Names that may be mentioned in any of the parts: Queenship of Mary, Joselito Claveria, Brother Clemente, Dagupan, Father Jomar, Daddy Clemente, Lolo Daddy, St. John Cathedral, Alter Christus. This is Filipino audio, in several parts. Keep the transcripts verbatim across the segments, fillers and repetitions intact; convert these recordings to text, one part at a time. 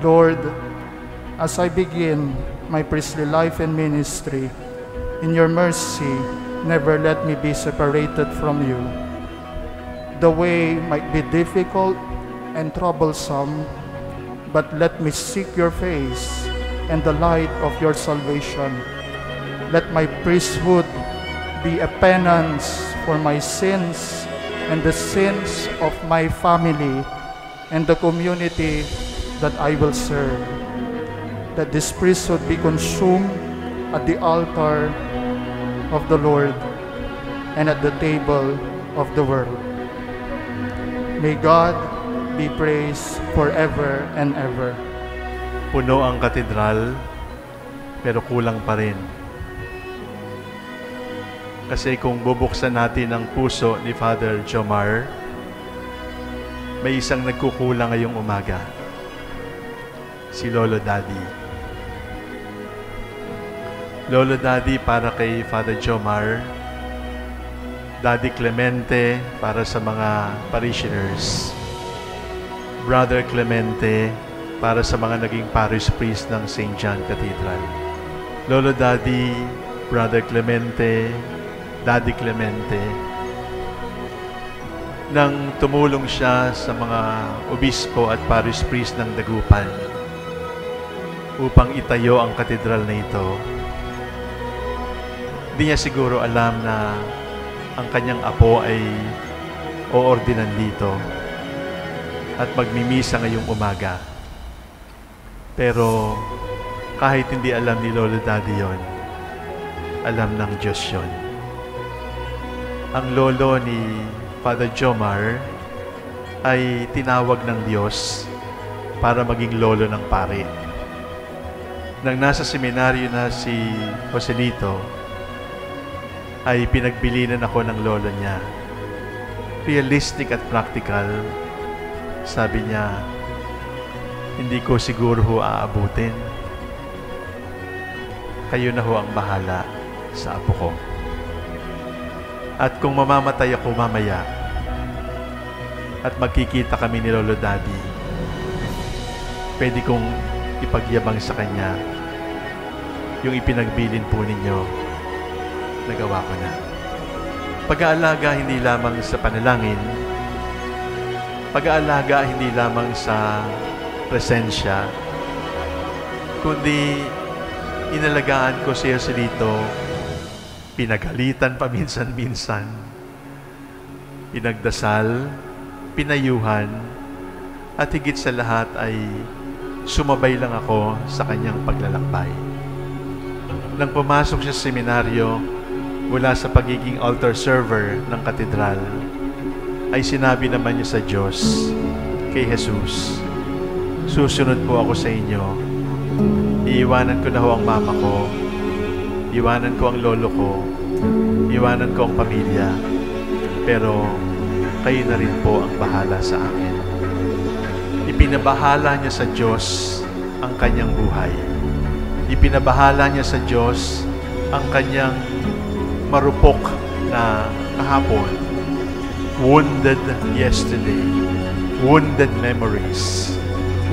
Lord, as I begin my priestly life and ministry, in your mercy, never let me be separated from you. The way might be difficult and troublesome, but let me seek your face and the light of your salvation. Let my priesthood be a penance for my sins and the sins of my family and the community that I will serve. That this priesthood be consumed at the altar of the Lord and at the table of the world. May God be praised forever and ever. Puno ang katedral, pero kulang pa rin. Kasi kung bubuksan natin ang puso ni Father Jomar, may isang nagkukulang ngayong umaga, si Lolo Daddy. Lolo Daddy para kay Father Jomar, Daddy Clemente para sa mga parishioners, Brother Clemente para sa mga naging parish priest ng Saint John Cathedral. Lolo Daddy, Brother Clemente, Daddy Clemente, nang tumulong siya sa mga obispo at parish priest ng Dagupan upang itayo ang katedral na ito, hindi niya siguro alam na ang kanyang apo ay oordinan dito at magmimisa ngayong umaga. Pero kahit hindi alam ni Lolo Daddy yun, alam ng Diyos yun. Ang lolo ni Father Jomar ay tinawag ng Diyos para maging lolo ng pari. Nang nasa seminaryo na si Joselito, ay pinagbilinan ako ng lolo niya. Realistic at practical, sabi niya, hindi ko siguro ho aabutin. Kayo na ho ang bahala sa apo ko. At kung mamamatay ako mamaya, at magkikita kami ni Lolo Daddy, pwede kong ipagyabang sa kanya yung ipinagbilin po ninyo. Nagawa ko na. Pag-aalaga hindi lamang sa panalangin, pag-aalaga hindi lamang sa presensya, kundi inalagaan ko si Joselito, pinagalitan pa minsan-minsan, pinagdasal, pinayuhan, at higit sa lahat ay sumabay lang ako sa kanyang paglalakbay. Nang pumasok siya sa seminaryo, mula sa pagiging altar server ng katedral, ay sinabi naman niya sa Diyos, kay Jesus, susunod po ako sa inyo. Iiwanan ko na ho ang mama ko, iwanan ko ang lolo ko, iwanan ko ang pamilya, pero kayo na rin po ang bahala sa akin. Ipinabahala niya sa Diyos ang kanyang buhay. Ipinabahala niya sa Diyos ang kanyang marupok na kahapon, wounded yesterday, wounded memories,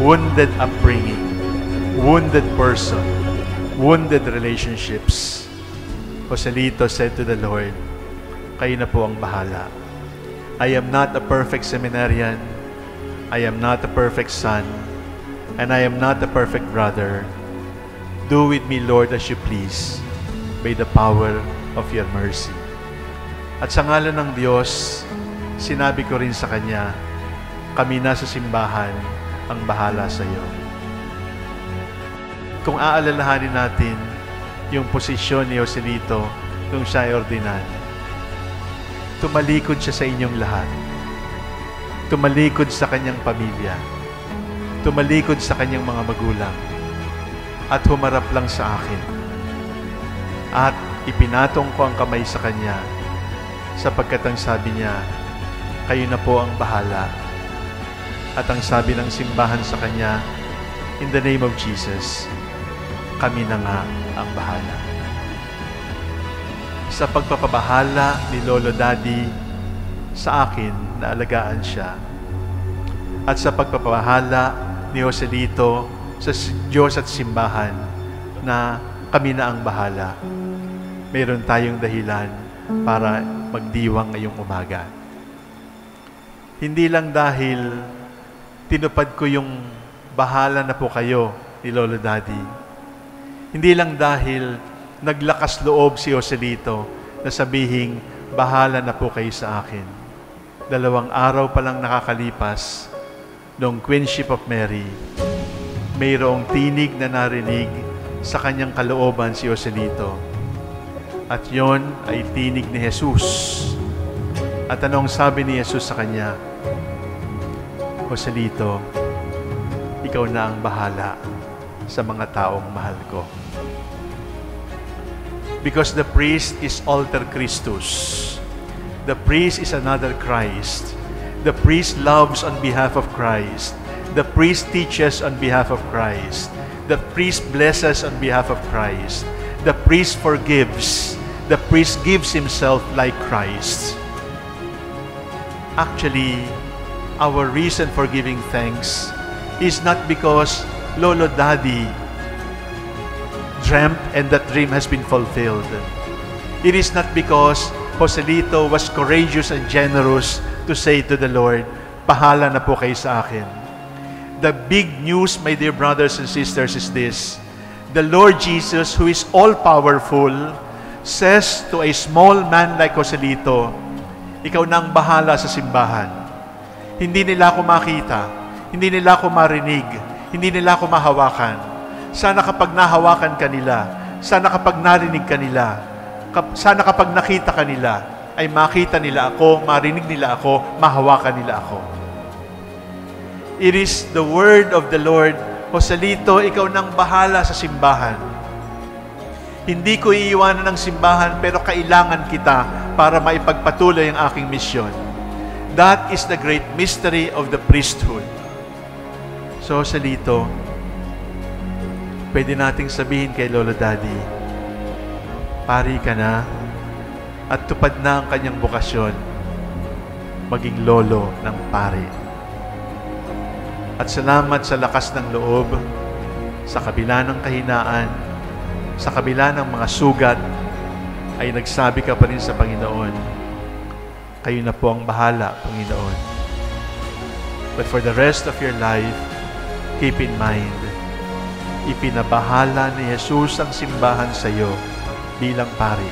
wounded upbringing, wounded person, wounded relationships. Joselito said to the Lord, kayo na po ang bahala. I am not a perfect seminarian, I am not a perfect son, and I am not a perfect brother. Do with me, Lord, as you please, by the power of your mercy. At sa ngalan ng Diyos, sinabi ko rin sa Kanya, kami na sa simbahan ang bahala sa iyo. Kung aalalahanin natin yung posisyon ni Joselito nung siya ay ordinan, tumalikod siya sa inyong lahat. Tumalikod sa kanyang pamilya. Tumalikod sa kanyang mga magulang. At humarap lang sa akin. At ipinatong ko ang kamay sa kanya sapagkat ang sabi niya, kayo na po ang bahala. At ang sabi ng simbahan sa kanya, in the name of Jesus, kami na nga ang bahala. Sa pagpapabahala ni Lolo Daddy sa akin, naalagaan siya. At sa pagpapabahala ni Joselito sa Diyos at simbahan na kami na ang bahala. Mayroon tayong dahilan para magdiwang ngayong umaga. Hindi lang dahil tinupad ko yung bahala na po kayo ni Lolo Daddy. Hindi lang dahil naglakas loob si Joselito na sabihing bahala na po kayo sa akin. Dalawang araw palang nakakalipas noong Queenship of Mary, mayroong tinig na narinig sa kanyang kalooban si Joselito. At yon ay tinig ni Jesus. At anong sabi ni Jesus sa kanya? Joselito, ikaw na ang bahala sa mga taong mahal ko. Because the priest is Alter Christus. The priest is another Christ. The priest loves on behalf of Christ. The priest teaches on behalf of Christ. The priest blesses on behalf of Christ. The priest forgives. The priest gives himself like Christ. Actually, our reason for giving thanks is not because Lolo Daddy dreamt and that dream has been fulfilled. It is not because Joselito was courageous and generous to say to the Lord, "Bahala na po kayo sa akin." The big news, my dear brothers and sisters, is this. The Lord Jesus, who is all-powerful, says to a small man like Joselito, ikaw na ang bahala sa simbahan. Hindi nila ako makita. Hindi nila ako marinig. Hindi nila ako mahawakan. Sana kapag nahawakan kanila, sana kapag narinig kanila, sana kapag nakita kanila, ay makita nila ako, marinig nila ako, mahawakan nila ako. It is the word of the Lord, Joselito, ikaw nang bahala sa simbahan. Hindi ko iiwanan ng simbahan, pero kailangan kita para maipagpatuloy ang aking misyon. That is the great mystery of the priesthood. So, Joselito, pwede nating sabihin kay Lolo Daddy, pari ka na at tupad na ang kanyang bokasyon, maging lolo ng pari. At salamat sa lakas ng loob, sa kabila ng kahinaan, sa kabila ng mga sugat, ay nagsabi ka pa rin sa Panginoon, kayo na po ang bahala, Panginoon. But for the rest of your life, keep in mind, ipinabahala ni Jesus ang simbahan sa iyo bilang pari.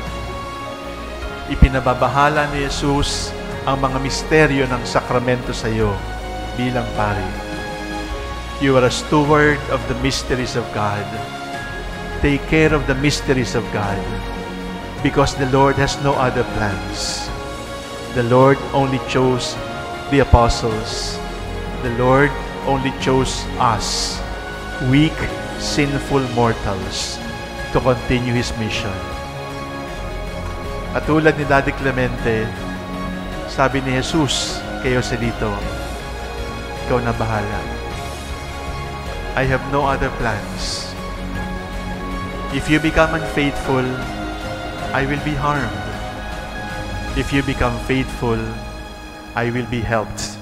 Ipinababahala ni Jesus ang mga misteryo ng sakramento sa iyo bilang pari. You are a steward of the mysteries of God. Take care of the mysteries of God because the Lord has no other plans. The Lord only chose the apostles. The Lord only chose us, weak, sinful mortals, to continue His mission. At tulad ni Daddy Clemente, sabi ni Jesus kay Joselito, ikaw na bahala. I have no other plans. If you become unfaithful, I will be harmed. If you become faithful, I will be helped.